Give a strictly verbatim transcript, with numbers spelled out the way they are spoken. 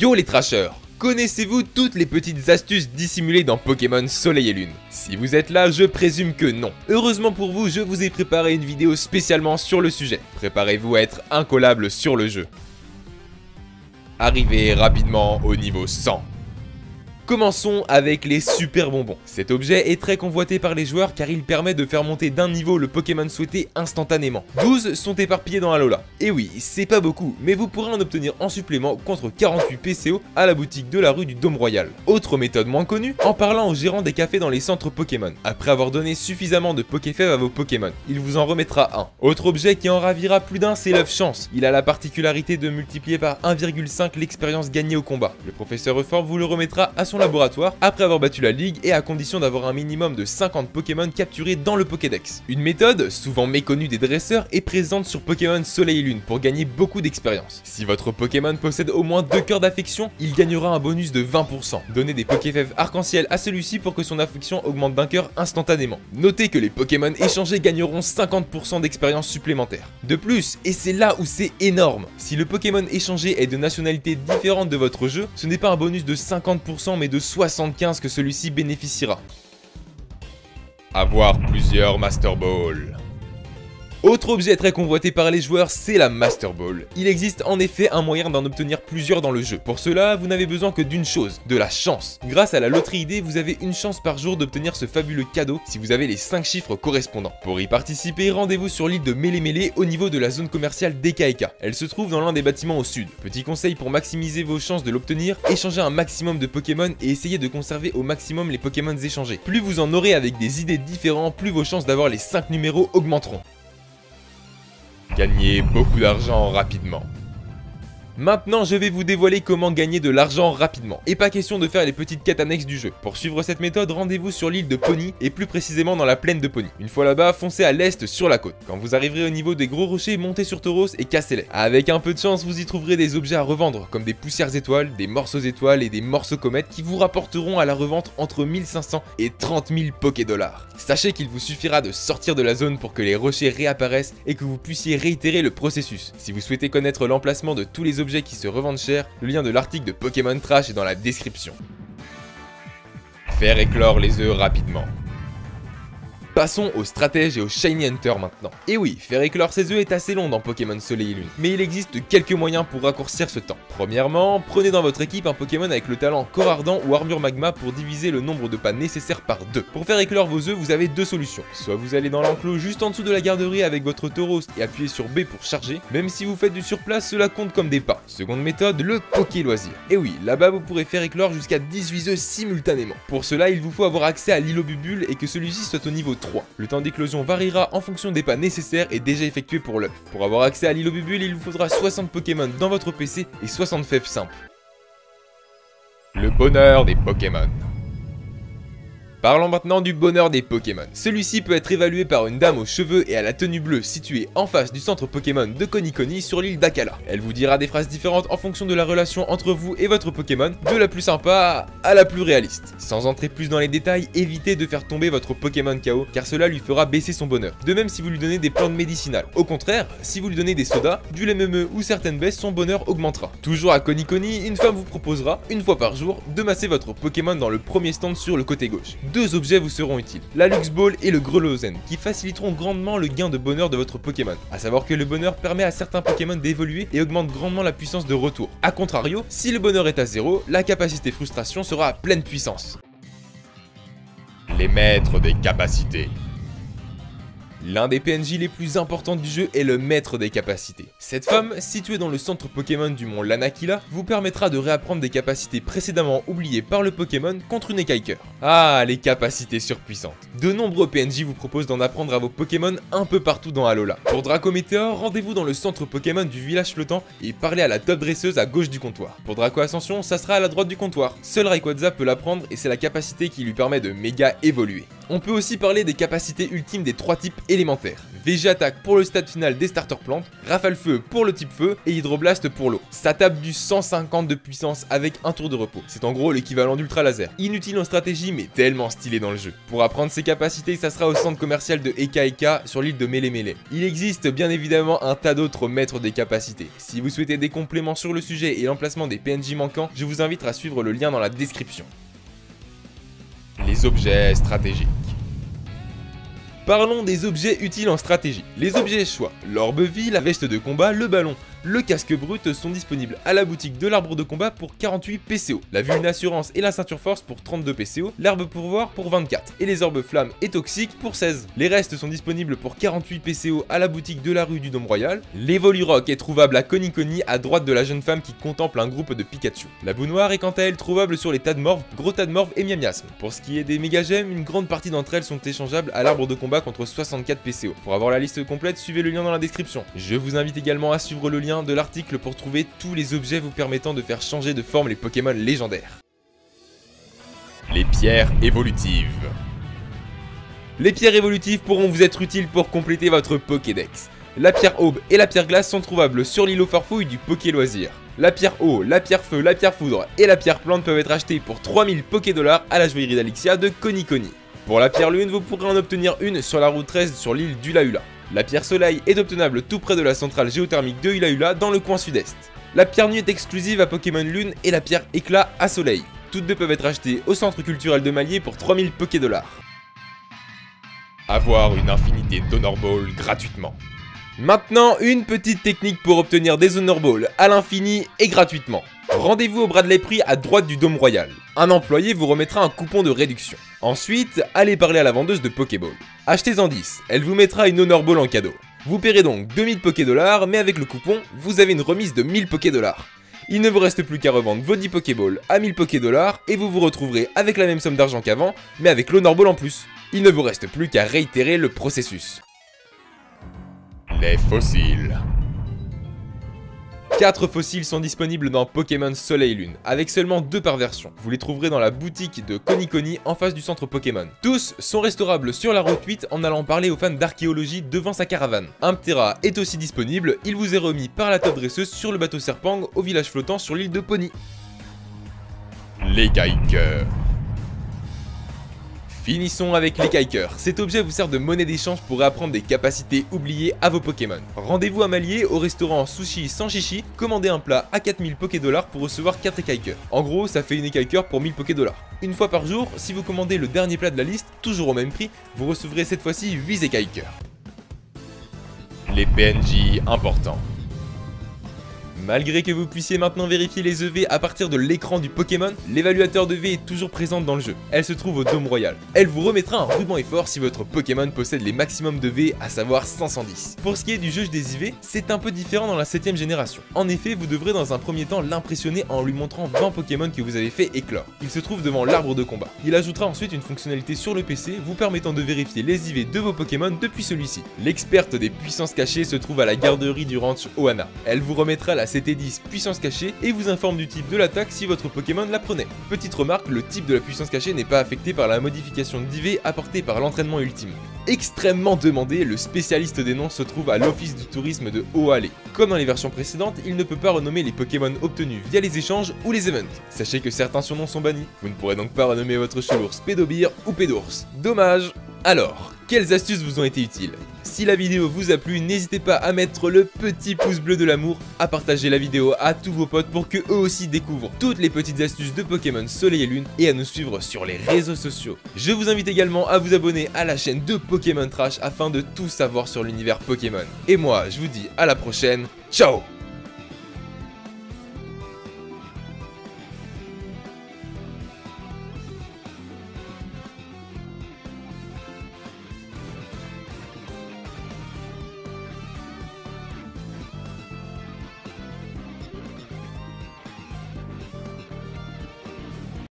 Yo les trashers, connaissez-vous toutes les petites astuces dissimulées dans Pokémon Soleil et Lune? Si vous êtes là, je présume que non. Heureusement pour vous, je vous ai préparé une vidéo spécialement sur le sujet. Préparez-vous à être incollable sur le jeu. Arrivez rapidement au niveau cent. Commençons avec les super bonbons. Cet objet est très convoité par les joueurs car il permet de faire monter d'un niveau le Pokémon souhaité instantanément. douze sont éparpillés dans Alola. Et oui, c'est pas beaucoup, mais vous pourrez en obtenir en supplément contre quarante-huit P C O à la boutique de la rue du Dôme Royal. Autre méthode moins connue, en parlant aux gérants des cafés dans les centres Pokémon. Après avoir donné suffisamment de Pokéfèves à vos Pokémon, il vous en remettra un. Autre objet qui en ravira plus d'un, c'est l'œuf chance. Il a la particularité de multiplier par un virgule cinq l'expérience gagnée au combat. Le professeur Reform vous le remettra à son laboratoire après avoir battu la ligue et à condition d'avoir un minimum de cinquante Pokémon capturés dans le Pokédex. Une méthode, souvent méconnue des dresseurs, est présente sur Pokémon Soleil et Lune pour gagner beaucoup d'expérience. Si votre Pokémon possède au moins deux cœurs d'affection, il gagnera un bonus de vingt pour cent. Donnez des Pokéfèves arc-en-ciel à celui-ci pour que son affection augmente d'un cœur instantanément. Notez que les Pokémon échangés gagneront cinquante pour cent d'expérience supplémentaire. De plus, et c'est là où c'est énorme, si le Pokémon échangé est de nationalité différente de votre jeu, ce n'est pas un bonus de cinquante pour cent mais de soixante-quinze que celui-ci bénéficiera. Avoir plusieurs Master Ball. Autre objet très convoité par les joueurs, c'est la Master Ball. Il existe en effet un moyen d'en obtenir plusieurs dans le jeu. Pour cela, vous n'avez besoin que d'une chose, de la chance. Grâce à la loterie idée, vous avez une chance par jour d'obtenir ce fabuleux cadeau si vous avez les cinq chiffres correspondants. Pour y participer, rendez-vous sur l'île de Mélé-Mélé au niveau de la zone commerciale d'Ekaïker. Elle se trouve dans l'un des bâtiments au sud. Petit conseil pour maximiser vos chances de l'obtenir, échangez un maximum de Pokémon et essayez de conserver au maximum les Pokémon échangés. Plus vous en aurez avec des idées différentes, plus vos chances d'avoir les cinq numéros augmenteront. Gagner beaucoup d'argent rapidement. Maintenant, je vais vous dévoiler comment gagner de l'argent rapidement. Et pas question de faire les petites quêtes annexes du jeu. Pour suivre cette méthode, rendez-vous sur l'île de Pony, et plus précisément dans la plaine de Pony. Une fois là-bas, foncez à l'est sur la côte. Quand vous arriverez au niveau des gros rochers, montez sur Tauros et cassez-les. Avec un peu de chance, vous y trouverez des objets à revendre, comme des poussières étoiles, des morceaux étoiles et des morceaux comètes qui vous rapporteront à la revente entre mille cinq cents et trente mille Pokédollars. Sachez qu'il vous suffira de sortir de la zone pour que les rochers réapparaissent et que vous puissiez réitérer le processus. Si vous souhaitez connaître l'emplacement de tous les objets qui se revendent cher, le lien de l'article de Pokémon Trash est dans la description. Faire éclore les œufs rapidement. Passons aux stratèges et aux shiny hunter maintenant. Et oui, faire éclore ses œufs est assez long dans Pokémon Soleil et Lune, mais il existe quelques moyens pour raccourcir ce temps. Premièrement, prenez dans votre équipe un Pokémon avec le talent Corardant ou Armure Magma pour diviser le nombre de pas nécessaires par deux. Pour faire éclore vos œufs, vous avez deux solutions. Soit vous allez dans l'enclos juste en dessous de la garderie avec votre Tauros et appuyez sur B pour charger. Même si vous faites du surplace, cela compte comme des pas. Seconde méthode, le Poké Loisir. Et oui, là-bas vous pourrez faire éclore jusqu'à dix-huit œufs simultanément. Pour cela, il vous faut avoir accès à l'îlot Bubule et que celui-ci soit au niveau trois. Le temps d'éclosion variera en fonction des pas nécessaires et déjà effectués pour l'œuf. Pour avoir accès à l'îlot Bubule, il vous faudra soixante Pokémon dans votre P C et soixante fèves simples. Le bonheur des Pokémon. Parlons maintenant du bonheur des Pokémon. Celui-ci peut être évalué par une dame aux cheveux et à la tenue bleue située en face du centre Pokémon de Konikoni sur l'île d'Akala. Elle vous dira des phrases différentes en fonction de la relation entre vous et votre Pokémon, de la plus sympa à la plus réaliste. Sans entrer plus dans les détails, évitez de faire tomber votre Pokémon K O car cela lui fera baisser son bonheur. De même si vous lui donnez des plantes médicinales. Au contraire, si vous lui donnez des sodas, du lait meumeux ou certaines baisses, son bonheur augmentera. Toujours à Konikoni, une femme vous proposera, une fois par jour, de masser votre Pokémon dans le premier stand sur le côté gauche. Deux objets vous seront utiles, la Lux Ball et le Grelozen, qui faciliteront grandement le gain de bonheur de votre Pokémon. A savoir que le bonheur permet à certains Pokémon d'évoluer et augmente grandement la puissance de retour. A contrario, si le bonheur est à zéro, la capacité frustration sera à pleine puissance. Les maîtres des capacités. L'un des P N J les plus importants du jeu est le maître des capacités. Cette femme, située dans le centre Pokémon du Mont Lanakila, vous permettra de réapprendre des capacités précédemment oubliées par le Pokémon contre une Écaille-Cœur. Ah, les capacités surpuissantes. De nombreux P N J vous proposent d'en apprendre à vos Pokémon un peu partout dans Alola. Pour Draco Meteor, rendez-vous dans le centre Pokémon du village flottant et parlez à la top dresseuse à gauche du comptoir. Pour Draco Ascension, ça sera à la droite du comptoir. Seul Rayquaza peut l'apprendre et c'est la capacité qui lui permet de méga évoluer. On peut aussi parler des capacités ultimes des trois types élémentaires. V G Attaque pour le stade final des starter plantes, Rafale Feu pour le type feu et Hydroblast pour l'eau. Ça tape du cent cinquante de puissance avec un tour de repos. C'est en gros l'équivalent d'Ultra Laser. Inutile en stratégie mais tellement stylé dans le jeu. Pour apprendre ses capacités, ça sera au centre commercial de Ekaïker sur l'île de Mélé-Mélé. Il existe bien évidemment un tas d'autres maîtres des capacités. Si vous souhaitez des compléments sur le sujet et l'emplacement des P N J manquants, je vous invite à suivre le lien dans la description. Les objets stratégiques. Parlons des objets utiles en stratégie. Les objets choix, l'orbe vie, la veste de combat, le ballon, le casque brut sont disponibles à la boutique de l'arbre de combat pour quarante-huit P C O, la vue une assurance et la ceinture force pour trente-deux P C O, l'arbre pourvoir pour vingt-quatre et les orbes flammes et toxiques pour seize. Les restes sont disponibles pour quarante-huit P C O à la boutique de la rue du Dôme Royal. L'évolurock est trouvable à Konikoni à droite de la jeune femme qui contemple un groupe de Pikachu. La boue noire est quant à elle trouvable sur les tas de morves, gros tas de morves et miamiasme. Pour ce qui est des méga gemmes, une grande partie d'entre elles sont échangeables à l'arbre de combat contre soixante-quatre P C O. Pour avoir la liste complète, suivez le lien dans la description. Je vous invite également à suivre le lien de l'article pour trouver tous les objets vous permettant de faire changer de forme les Pokémon légendaires. Les pierres évolutives. Les pierres évolutives pourront vous être utiles pour compléter votre Pokédex. La pierre aube et la pierre glace sont trouvables sur l'îlot farfouille du Poké Loisir. La pierre eau, la pierre feu, la pierre foudre et la pierre plante peuvent être achetées pour trois mille Pokédollars à la joaillerie d'Alixia de Konikoni. Pour la pierre lune, vous pourrez en obtenir une sur la route treize sur l'île d'Ulaula. La pierre soleil est obtenable tout près de la centrale géothermique de Ulaula dans le coin sud-est. La pierre nuit est exclusive à Pokémon Lune et la pierre éclat à Soleil. Toutes deux peuvent être achetées au centre culturel de Malier pour trois mille Pokédollars. Avoir une infinité d'Honor Ball gratuitement. Maintenant, une petite technique pour obtenir des Honor Ball à l'infini et gratuitement. Rendez-vous au Bradley Prix à droite du Dôme Royal. Un employé vous remettra un coupon de réduction. Ensuite, allez parler à la vendeuse de Pokéball. Achetez-en dix, elle vous mettra une Honor Ball en cadeau. Vous paierez donc deux mille Pokédollars, mais avec le coupon, vous avez une remise de mille Pokédollars. Il ne vous reste plus qu'à revendre vos dix Pokéballs à mille Pokédollars et vous vous retrouverez avec la même somme d'argent qu'avant, mais avec l'Honor Ball en plus. Il ne vous reste plus qu'à réitérer le processus. Les fossiles. quatre fossiles sont disponibles dans Pokémon Soleil et Lune, avec seulement deux par version. Vous les trouverez dans la boutique de Konikoni en face du centre Pokémon. Tous sont restaurables sur la route huit en allant parler aux fans d'archéologie devant sa caravane. Un ptera est aussi disponible, il vous est remis par la taupe dresseuse sur le bateau Serpang au village flottant sur l'île de Pony. L'Écaille-Cœur. Finissons avec l'Ekaïker. Cet objet vous sert de monnaie d'échange pour apprendre des capacités oubliées à vos Pokémon. Rendez-vous à Malier au restaurant Sushi sans chichi, commandez un plat à quatre mille Pokédollars pour recevoir quatre Écaille-Cœur. En gros, ça fait une Écaille-Cœur pour mille Pokédollars. Une fois par jour, si vous commandez le dernier plat de la liste, toujours au même prix, vous recevrez cette fois-ci huit Écaille-Cœur. Les P N J importants. Malgré que vous puissiez maintenant vérifier les E V à partir de l'écran du Pokémon, l'évaluateur de V est toujours présente dans le jeu. Elle se trouve au Dôme Royal. Elle vous remettra un ruban effort si votre Pokémon possède les maximums de V, à savoir cinq cent dix. Pour ce qui est du jauge des I V, c'est un peu différent dans la septième génération. En effet, vous devrez dans un premier temps l'impressionner en lui montrant vingt Pokémon que vous avez fait éclore. Il se trouve devant l'arbre de combat. Il ajoutera ensuite une fonctionnalité sur le P C vous permettant de vérifier les I V de vos Pokémon depuis celui-ci. L'experte des puissances cachées se trouve à la garderie du ranch Ohana. Elle vous remettra la C T dix puissance cachée et vous informe du type de l'attaque si votre Pokémon la prenait. Petite remarque, le type de la puissance cachée n'est pas affecté par la modification d'I V apportée par l'entraînement ultime. Extrêmement demandé, le spécialiste des noms se trouve à l'office du tourisme de Haut-Allée. Comme dans les versions précédentes, il ne peut pas renommer les Pokémon obtenus via les échanges ou les events. Sachez que certains surnoms sont bannis, vous ne pourrez donc pas renommer votre chelours Pédobir ou Pédours. Dommage. Alors, quelles astuces vous ont été utiles? Si la vidéo vous a plu, n'hésitez pas à mettre le petit pouce bleu de l'amour, à partager la vidéo à tous vos potes pour que eux aussi découvrent toutes les petites astuces de Pokémon Soleil et Lune et à nous suivre sur les réseaux sociaux. Je vous invite également à vous abonner à la chaîne de Pokémon Trash afin de tout savoir sur l'univers Pokémon. Et moi, je vous dis à la prochaine, ciao!